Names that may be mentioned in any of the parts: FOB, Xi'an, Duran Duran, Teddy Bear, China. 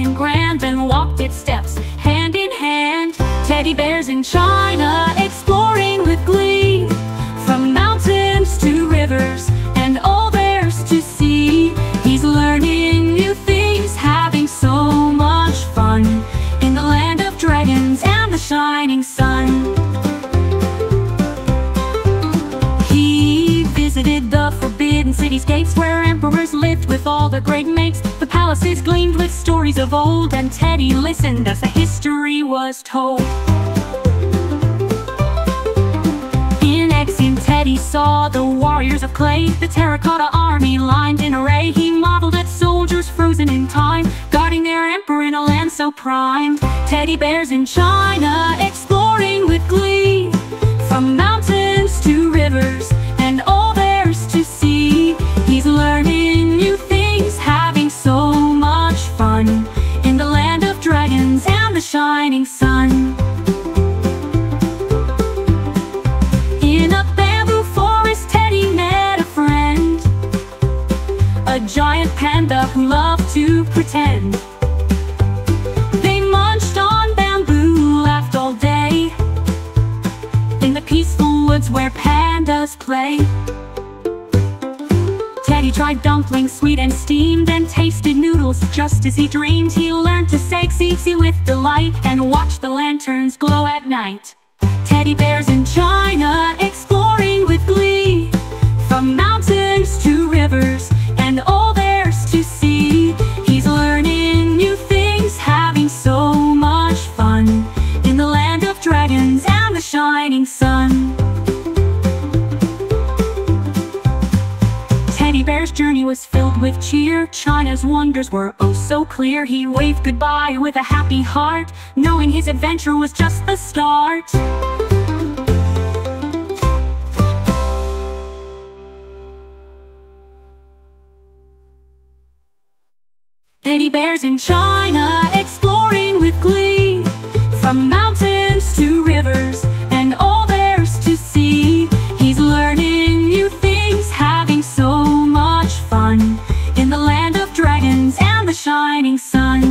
long and grand, then walked its steps hand in hand. Teddy bears in China, exploring with glee, from mountains to rivers and all there's to see. He's learning new things, having so much fun in the land of dragons and the shining sun. He visited the forbidden cityscapes where emperors lived with all their great mates. The palaces gleamed with stories of old, and Teddy listened as the history was told. In Exim, Teddy saw the warriors of clay, the terracotta army lined in array. He marveled at soldiers frozen in time, guarding their emperor in a land so prime. Teddy bears in China, exploring with glee, from mountains to rivers and all there's to see. He's learning new things, having so much fun in the land of dragons and the shining sun. In a bamboo forest, Teddy met a friend, a giant panda who loved to pretend. They munched on bamboo, laughed all day, in the peaceful woods where pandas play. Teddy tried dumplings, sweet and steamed, and tasted noodles just as he dreamed. He learned to say "xixi" with delight, and watched the lanterns glow at night. Teddy bears in China, exploring with glee, from mountains to rivers and all there's to see. He's learning new things, having so much fun in the land of dragons and the shining sun. Teddy Bear's journey was filled with cheer. China's wonders were oh so clear. He waved goodbye with a happy heart, knowing his adventure was just the start. Teddy bears in China, exploring with glee, from mountains to rivers and all there's to see. He's learning new things, having so much fun in the land of dragons and the shining sun.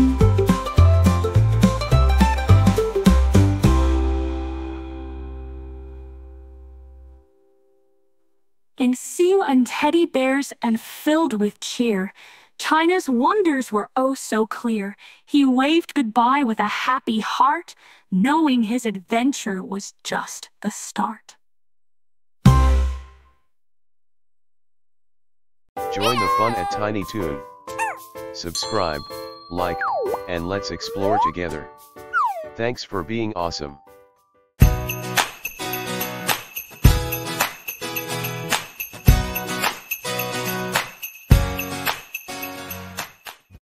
In Xi'an, teddy bears and filled with cheer. China's wonders were oh so clear. He waved goodbye with a happy heart, knowing his adventure was just the start. Join the fun at Tiny Tune. Subscribe, like, and let's explore together. Thanks for being awesome.